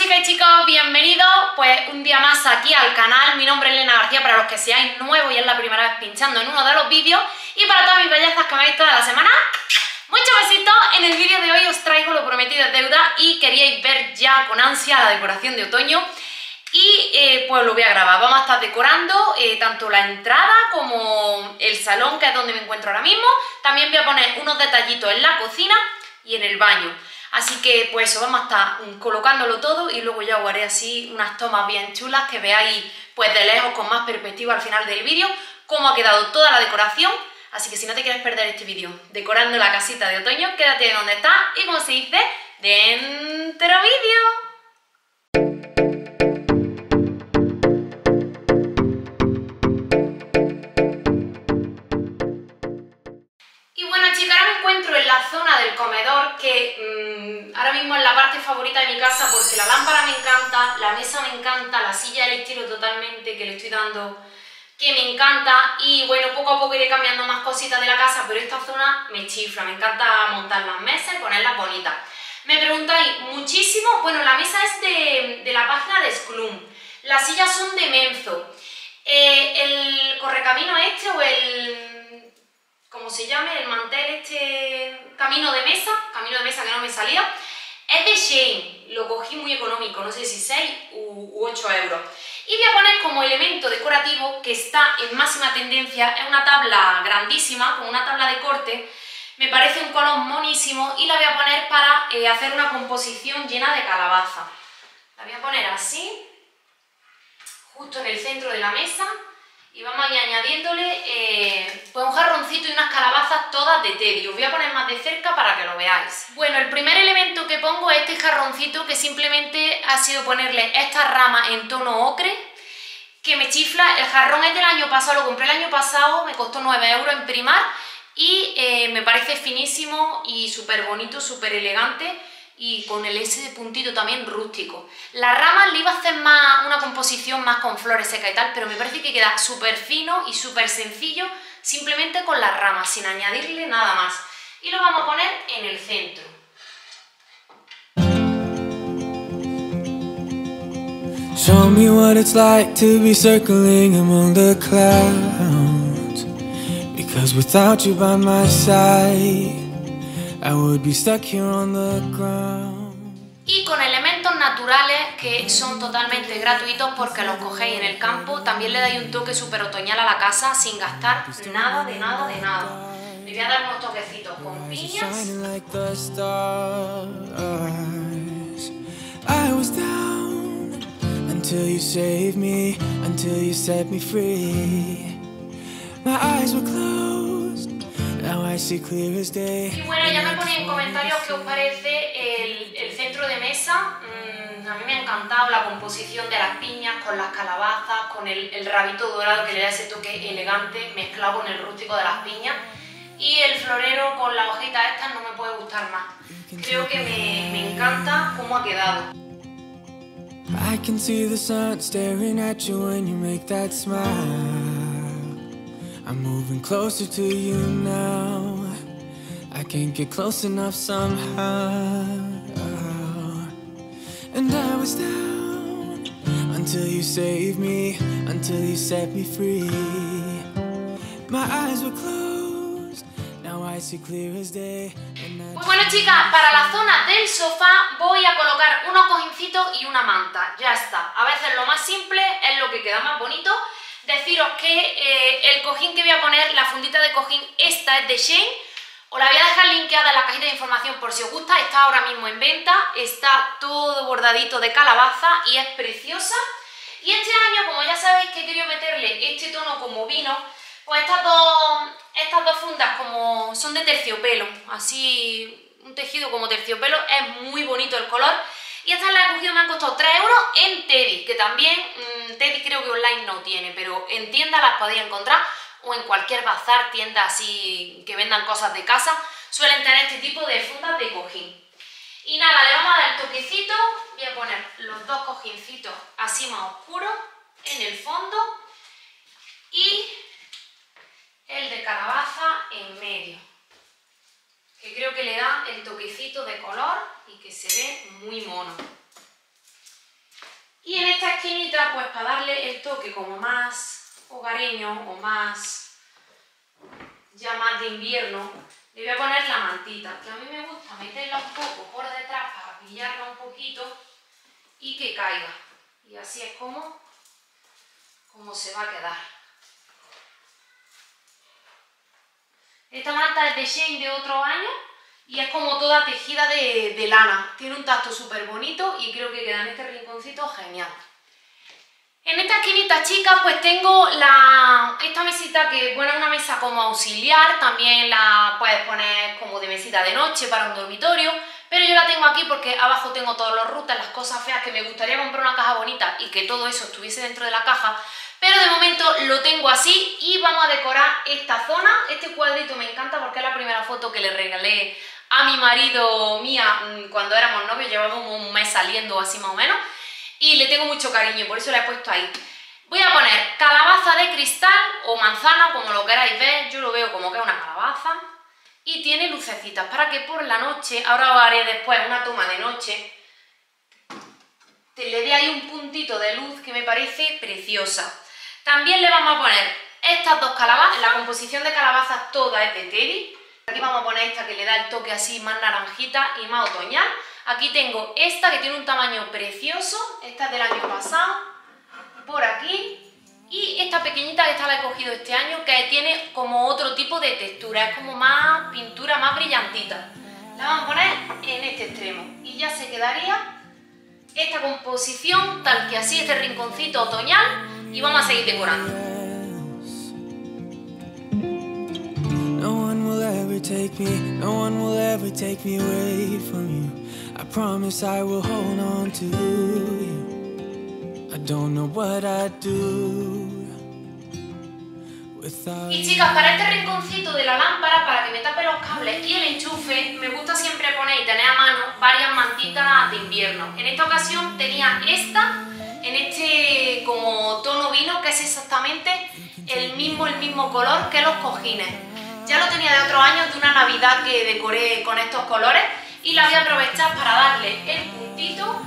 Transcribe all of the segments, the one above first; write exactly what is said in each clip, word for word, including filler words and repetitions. chicas y chicos, bienvenidos pues un día más aquí al canal. Mi nombre es Elena García para los que seáis nuevos y es la primera vez pinchando en uno de los vídeos, y para todas mis bellezas que me habéis visto de la semana, muchos besitos. En el vídeo de hoy os traigo lo prometido es deuda y queríais ver ya con ansia la decoración de otoño y eh, pues lo voy a grabar. Vamos a estar decorando eh, tanto la entrada como el salón, que es donde me encuentro ahora mismo. También voy a poner unos detallitos en la cocina y en el baño. Así que pues eso, vamos a estar colocándolo todo y luego ya os haré así unas tomas bien chulas que veáis pues de lejos con más perspectiva al final del vídeo cómo ha quedado toda la decoración. Así que si no te quieres perder este vídeo decorando la casita de otoño, quédate donde estás y, como se dice, dentro vídeo. Comedor, que mmm, ahora mismo es la parte favorita de mi casa porque la lámpara me encanta, la mesa me encanta, la silla del estilo totalmente que le estoy dando, que me encanta, y bueno, poco a poco iré cambiando más cositas de la casa, pero esta zona me chifla, me encanta montar las mesas y ponerlas bonitas. Me preguntáis muchísimo, bueno, la mesa es de, de la página de Sklum, las sillas son de Menzo, eh, el correcamino este o el... como se llame, el mantel este, camino de mesa, camino de mesa que no me salía, es de Shein, lo cogí muy económico, no sé si seis u ocho euros. Y voy a poner como elemento decorativo que está en máxima tendencia, es una tabla grandísima, con una tabla de corte, me parece un color monísimo y la voy a poner para eh, hacer una composición llena de calabaza. La voy a poner así, justo en el centro de la mesa. Y vamos a ir añadiéndole eh, pues un jarroncito y unas calabazas todas de Teddy. Os voy a poner más de cerca para que lo veáis. Bueno, el primer elemento que pongo es este jarroncito, que simplemente ha sido ponerle esta rama en tono ocre, que me chifla. El jarrón es del año pasado, lo compré el año pasado, me costó nueve euros en Primark y eh, me parece finísimo y súper bonito, súper elegante. Y con el ese de puntito también rústico. La rama le iba a hacer más una composición más con flores secas y tal, pero me parece que queda súper fino y súper sencillo, simplemente con las ramas, sin añadirle nada más. Y lo vamos a poner en el centro. Show me what it's like to be circling among the clouds, because without you by my side I would be stuck here on the ground. Y con elementos naturales que son totalmente gratuitos porque los cogéis en el campo, también le dais un toque súper otoñal a la casa sin gastar nada de nada de nada. Le voy a dar unos toquecitos con piñas. I was down until you saved me, until you set me free. My eyes were closed. Y bueno, ya me ponéis en comentarios qué os parece el, el centro de mesa. Mm, a mí me ha encantado la composición de las piñas con las calabazas, con el, el rabito dorado que le da ese toque elegante mezclado con el rústico de las piñas, y el florero con la hojita esta no me puede gustar más. Creo que me, me encanta cómo ha quedado. I can see the sun staring at you when you make that smile. I'm moving closer to you now. I can't get close enough somehow. And I was down until you saved me, until you set me free. My eyes were closed, now I see clear as day. Pues bueno, chicas, para la zona del sofá voy a colocar unos cojincitos y una manta. Ya está. A veces lo más simple es lo que queda más bonito. Deciros que eh, el cojín que voy a poner, la fundita de cojín, esta es de Shein. Os la voy a dejar linkeada en la cajita de información por si os gusta. Está ahora mismo en venta, está todo bordadito de calabaza y es preciosa. Y este año, como ya sabéis que he querido meterle este tono como vino, pues estas dos, estas dos fundas como son de terciopelo, así un tejido como terciopelo, es muy bonito el color. Y esta la he cogido, me han costado tres euros en Teddy, que también mmm, Teddy creo que online no tiene, pero en tienda las podéis encontrar o en cualquier bazar, tienda así que vendan cosas de casa, suelen tener este tipo de fundas de cojín. Y nada, le vamos a dar el toquecito, voy a poner los dos cojincitos así más oscuros en el fondo y el de calabaza en medio, que creo que le da el toquecito de color y que se ve muy mono. tela, pues para darle el toque como más hogareño o más, ya más de invierno, le voy a poner la mantita, que a mí me gusta meterla un poco por detrás para pillarla un poquito y que caiga. Y así es como, como se va a quedar. Esta manta es de Shein de otro año y es como toda tejida de, de lana. Tiene un tacto súper bonito y creo que queda en este rinconcito genial. En esta esquinita, chicas, pues tengo la, esta mesita que, bueno, es una mesa como auxiliar. También la puedes poner como de mesita de noche para un dormitorio. Pero yo la tengo aquí porque abajo tengo todos los rutas, las cosas feas que me gustaría comprar una caja bonita y que todo eso estuviese dentro de la caja. Pero de momento lo tengo así y vamos a decorar esta zona. Este cuadrito me encanta porque es la primera foto que le regalé a mi marido mía cuando éramos novios. Llevábamos un mes saliendo así más o menos y le tengo mucho cariño, por eso la he puesto ahí. Voy a poner calabaza de cristal o manzana, como lo queráis ver. Yo lo veo como que es una calabaza. Y tiene lucecitas para que por la noche, ahora os haré después una toma de noche, te le dé ahí un puntito de luz que me parece preciosa. También le vamos a poner estas dos calabazas, la composición de calabazas toda es de Teddy. Aquí vamos a poner esta que le da el toque así más naranjita y más otoñal. Aquí tengo esta que tiene un tamaño precioso, esta es del año pasado, por aquí. Y esta pequeñita que esta la he cogido este año, que tiene como otro tipo de textura, es como más pintura, más brillantita. La vamos a poner en este extremo y ya se quedaría esta composición tal que así, este rinconcito otoñal, y vamos a seguir decorando. No one will ever take me, no one will ever take me away from you. I promise I will hold on to you. Y chicas, para este rinconcito de la lámpara, para que me tape los cables y el enchufe, me gusta siempre poner y tener a mano varias mantitas de invierno. En esta ocasión tenía esta, en este como tono vino, que es exactamente el mismo, el mismo color que los cojines. Ya lo tenía de otros años, de una Navidad que decoré con estos colores, y la voy a aprovechar para darle el puntito.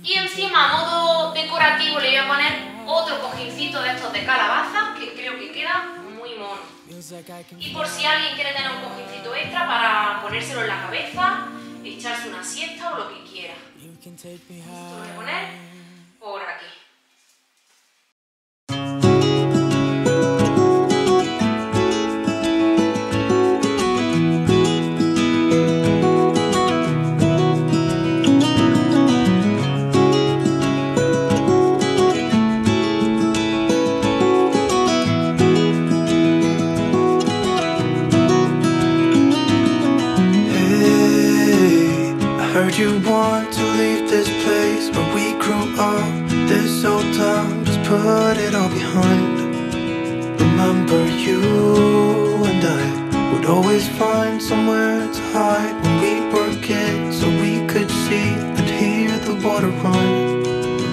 Y encima, a modo decorativo, le voy a poner otro cojincito de estos de calabaza, que creo que queda muy mono. Y por si alguien quiere tener un cojincito extra para ponérselo en la cabeza, echarse una siesta o lo que quiera. Esto lo voy a poner por aquí.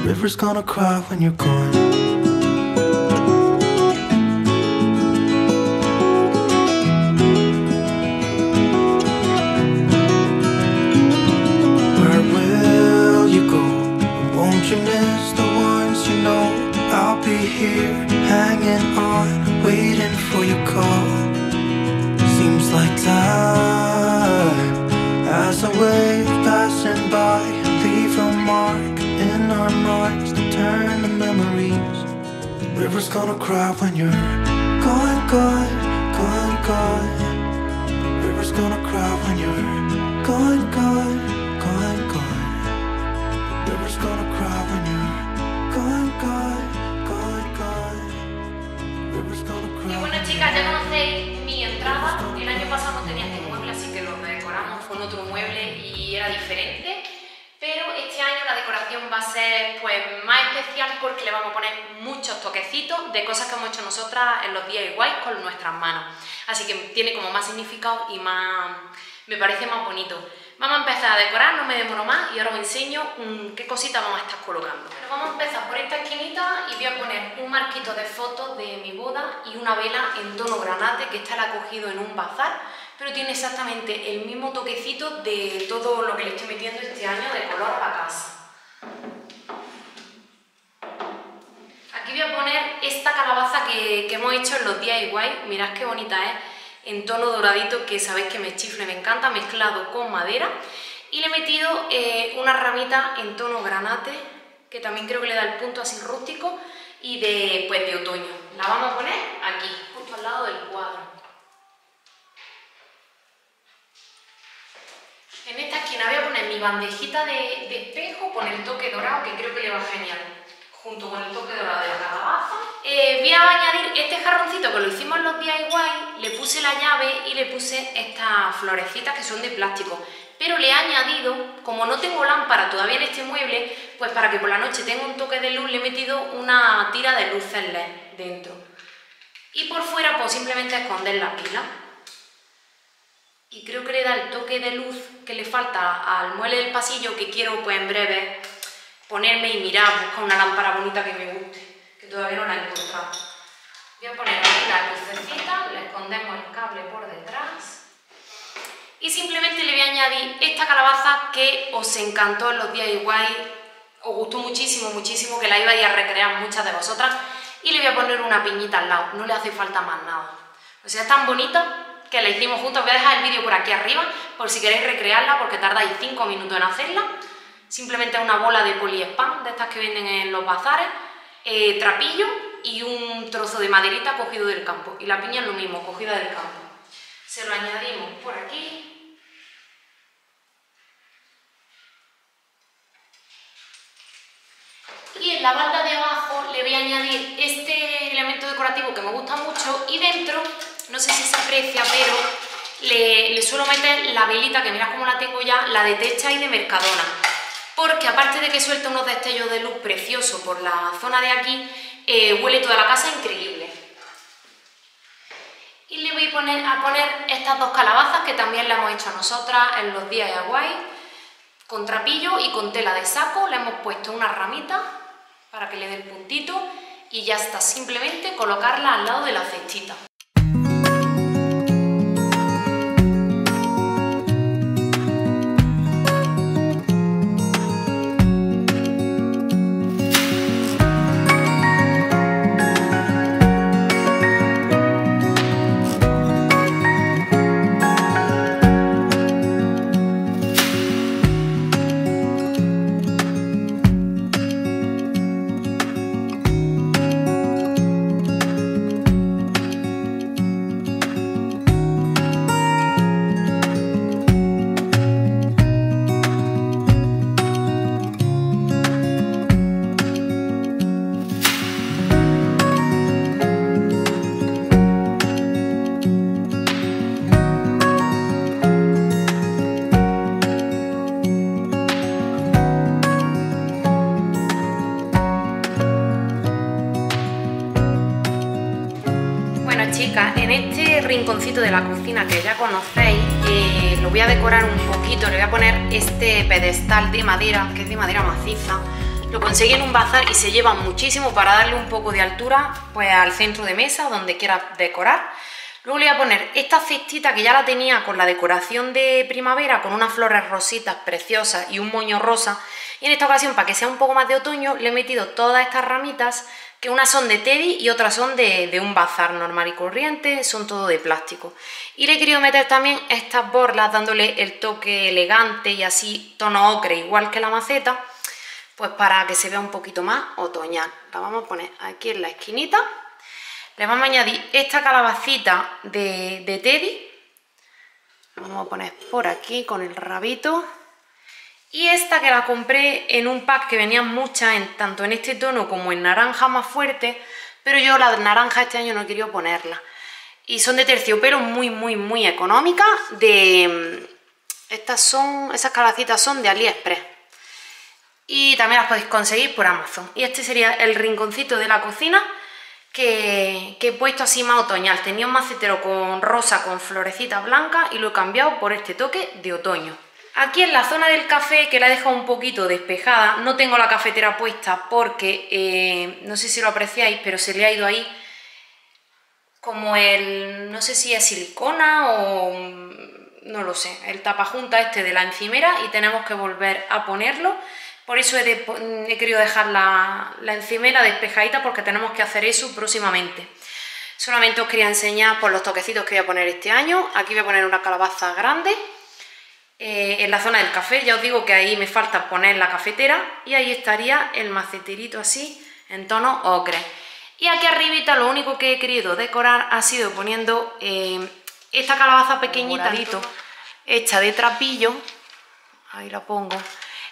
River's gonna cry when you're gone. Where will you go? Won't you miss the ones you know? I'll be here, hanging on, waiting for your call. Seems like time as a wave passing by, leave a mark in our minds to turn to memories. The river's gonna cry when you're gone, gone, gone, gone. The river's gonna cry when you're gone, gone, gone, gone. The river's gonna cry when you're gone, gone, gone, gone. The river's gonna cry. Y bueno, chicas, ya conocéis mi entrada. El año pasado no tenía este mueble, así que lo redecoramos con otro mueble y era diferente. Pero este año la decoración va a ser pues más especial porque le vamos a poner muchos toquecitos de cosas que hemos hecho nosotras en los D I Y con nuestras manos. Así que tiene como más significado y más, me parece más bonito. Vamos a empezar a decorar, no me demoro más y ahora os enseño um, qué cositas vamos a estar colocando. Pero vamos a empezar por esta esquinita y voy a poner un marquito de fotos de mi boda y una vela en tono granate que esta la he cogido en un bazar. pero tiene exactamente el mismo toquecito de todo lo que le estoy metiendo este año de color a casa. Aquí voy a poner esta calabaza que, que hemos hecho en los D I Y, mirad qué bonita es, ¿eh? En tono doradito, que sabéis que me chifle, me encanta, mezclado con madera, y le he metido eh, una ramita en tono granate, que también creo que le da el punto así rústico y de, pues, de otoño. La vamos a poner aquí, justo al lado del cuadro. En esta esquina voy a poner mi bandejita de, de espejo con el toque dorado, que creo que le va genial, junto con el toque dorado de la calabaza. Eh, voy a añadir este jarroncito que lo hicimos en los D I Y, le puse la llave y le puse estas florecitas que son de plástico. Pero le he añadido, como no tengo lámpara todavía en este mueble, pues para que por la noche tenga un toque de luz, le he metido una tira de luces L E D dentro. Y por fuera, pues simplemente esconder la pila. Y creo que le da el toque de luz que le falta al mueble del pasillo, que quiero pues en breve ponerme y mirar, buscar una lámpara bonita que me guste, que todavía no la he encontrado. Voy a poner aquí la lucecita, le escondemos el cable por detrás. Y simplemente le voy a añadir esta calabaza que os encantó en los D I Y, os gustó muchísimo, muchísimo, que la ibais a recrear muchas de vosotras. Y le voy a poner una piñita al lado, no le hace falta más nada. O sea, es tan bonita que la hicimos juntos. Voy a dejar el vídeo por aquí arriba por si queréis recrearla, porque tardáis cinco minutos en hacerla. Simplemente una bola de poliespán, de estas que venden en los bazares, eh, trapillo y un trozo de maderita cogido del campo. Y la piña es lo mismo, cogida del campo. Se lo añadimos por aquí. Y en la balda de abajo le voy a añadir este elemento decorativo que me gusta mucho, y dentro, no sé si se aprecia, pero le, le suelo meter la velita, que mirad cómo la tengo ya, la de Teddy y de Mercadona, porque aparte de que suelta unos destellos de luz preciosos por la zona de aquí, eh, huele toda la casa increíble. Y le voy a poner, a poner estas dos calabazas que también las hemos hecho nosotras en los D I Y, con trapillo y con tela de saco. Le hemos puesto una ramita para que le dé el puntito y ya está, simplemente colocarla al lado de la cestita. En este rinconcito de la cocina que ya conocéis, eh, lo voy a decorar un poquito. Le voy a poner este pedestal de madera, que es de madera maciza. Lo conseguí en un bazar y se lleva muchísimo, para darle un poco de altura pues al centro de mesa, donde quieras decorar. Luego le voy a poner esta cestita que ya la tenía con la decoración de primavera, con unas flores rositas preciosas y un moño rosa. Y en esta ocasión, para que sea un poco más de otoño, le he metido todas estas ramitas, que unas son de Teddy y otras son de, de un bazar normal y corriente, son todo de plástico. Y le he querido meter también estas borlas, dándole el toque elegante y así tono ocre, igual que la maceta, pues para que se vea un poquito más otoñal. La vamos a poner aquí en la esquinita. Le vamos a añadir esta calabacita de, de Teddy, la vamos a poner por aquí con el rabito. Y esta, que la compré en un pack que venían muchas, en, tanto en este tono como en naranja más fuerte, pero yo la naranja este año no quería ponerla. Y son de terciopelo, muy, muy, muy económicas. De, estas son, esas calacitas son de AliExpress. Y también las podéis conseguir por Amazon. Y este sería el rinconcito de la cocina que, que he puesto así más otoñal. Tenía un macetero con rosa, con florecitas blancas, y lo he cambiado por este toque de otoño. Aquí en la zona del café, que la he dejado un poquito despejada, no tengo la cafetera puesta porque, eh, no sé si lo apreciáis, pero se le ha ido ahí como el, no sé si es silicona o no lo sé, el tapajunta este de la encimera, y tenemos que volver a ponerlo. Por eso he, de, he querido dejar la, la encimera despejadita, porque tenemos que hacer eso próximamente. Solamente os quería enseñar por los toquecitos que voy a poner este año. Aquí voy a poner una calabaza grande, eh, en la zona del café. Ya os digo que ahí me falta poner la cafetera, y ahí estaría el maceterito así en tono ocre. Y aquí arribita lo único que he querido decorar ha sido poniendo eh, esta calabaza pequeñita hecha de trapillo. Ahí la pongo.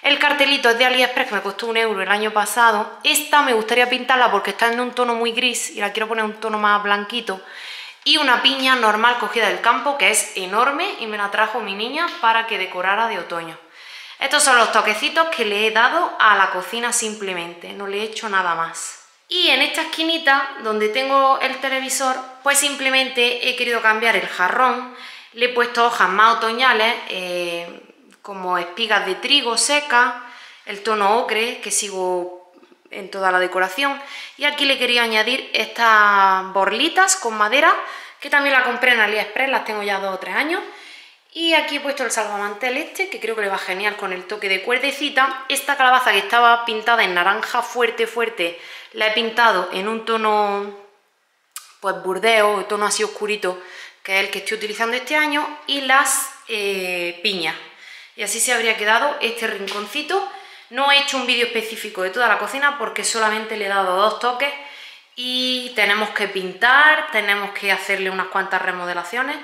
El cartelito es de AliExpress, que me costó un euro el año pasado. Esta me gustaría pintarla porque está en un tono muy gris y la quiero poner un tono más blanquito. Y una piña normal cogida del campo, que es enorme y me la trajo mi niña para que decorara de otoño. Estos son los toquecitos que le he dado a la cocina simplemente, no le he hecho nada más. Y en esta esquinita donde tengo el televisor, pues simplemente he querido cambiar el jarrón. Le he puesto hojas más otoñales, eh, como espigas de trigo seca, el tono ocre que sigo en toda la decoración, y aquí le quería añadir estas borlitas con madera, que también la compré en AliExpress, las tengo ya dos o tres años. Y aquí he puesto el salvamantel este, que creo que le va genial con el toque de cuerdecita. Esta calabaza que estaba pintada en naranja fuerte fuerte, la he pintado en un tono pues burdeo, tono así oscurito, que es el que estoy utilizando este año, y las eh, piñas. Y así se habría quedado este rinconcito. No he hecho un vídeo específico de toda la cocina porque solamente le he dado dos toques, y tenemos que pintar, tenemos que hacerle unas cuantas remodelaciones,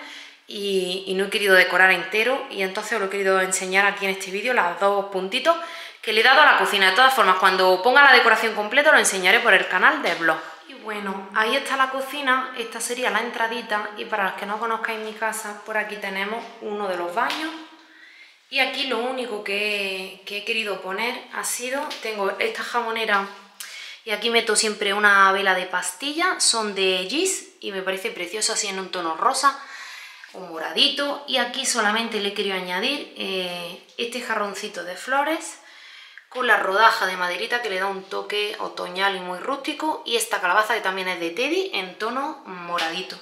y, y no he querido decorar entero, y entonces os lo he querido enseñar aquí en este vídeo, los dos puntitos que le he dado a la cocina. De todas formas, cuando ponga la decoración completa lo enseñaré por el canal de blog. Y bueno, ahí está la cocina, esta sería la entradita, y para los que no conozcáis mi casa, por aquí tenemos uno de los baños. Y aquí lo único que, que he querido poner ha sido, tengo esta jamonera y aquí meto siempre una vela de pastilla, son de Gis y me parece precioso así en un tono rosa o moradito. Y aquí solamente le he querido añadir eh, este jarroncito de flores con la rodaja de maderita que le da un toque otoñal y muy rústico, y esta calabaza que también es de Teddy en tono moradito.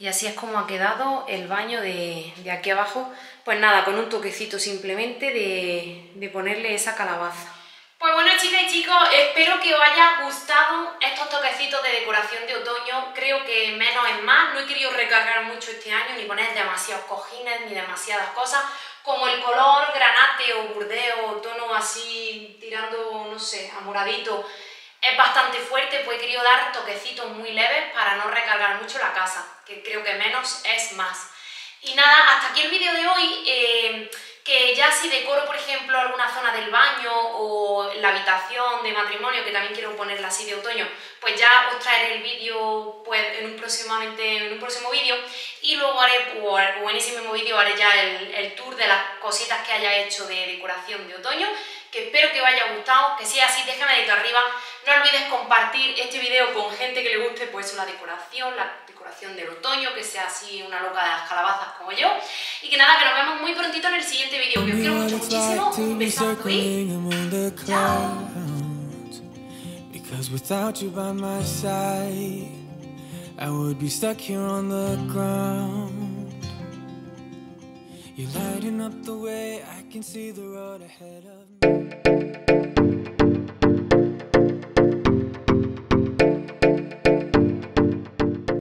Y así es como ha quedado el baño de, de aquí abajo, pues nada, con un toquecito simplemente de, de ponerle esa calabaza. Pues bueno, chicas y chicos, espero que os haya gustado estos toquecitos de decoración de otoño. Creo que menos es más, no he querido recargar mucho este año, ni poner demasiados cojines, ni demasiadas cosas, como el color granate o burdeo, tono así tirando, no sé, a moradito. Es bastante fuerte, pues he querido dar toquecitos muy leves para no recargar mucho la casa, que creo que menos es más. Y nada, hasta aquí el vídeo de hoy, eh, que ya si decoro, por ejemplo, alguna zona del baño o la habitación de matrimonio, que también quiero ponerla así de otoño, pues ya os traeré el vídeo pues, en un próximamente, en un próximo vídeo, y luego haré, o en ese mismo vídeo haré ya el, el tour de las cositas que haya hecho de decoración de otoño, que espero que os haya gustado, que si es así, déjame dedito arriba. No olvides compartir este video con gente que le guste pues la decoración, la decoración del otoño, que sea así una loca de las calabazas como yo. Y que nada, que nos vemos muy prontito en el siguiente vídeo, que os quiero mucho, muchísimo, un besazo y chao.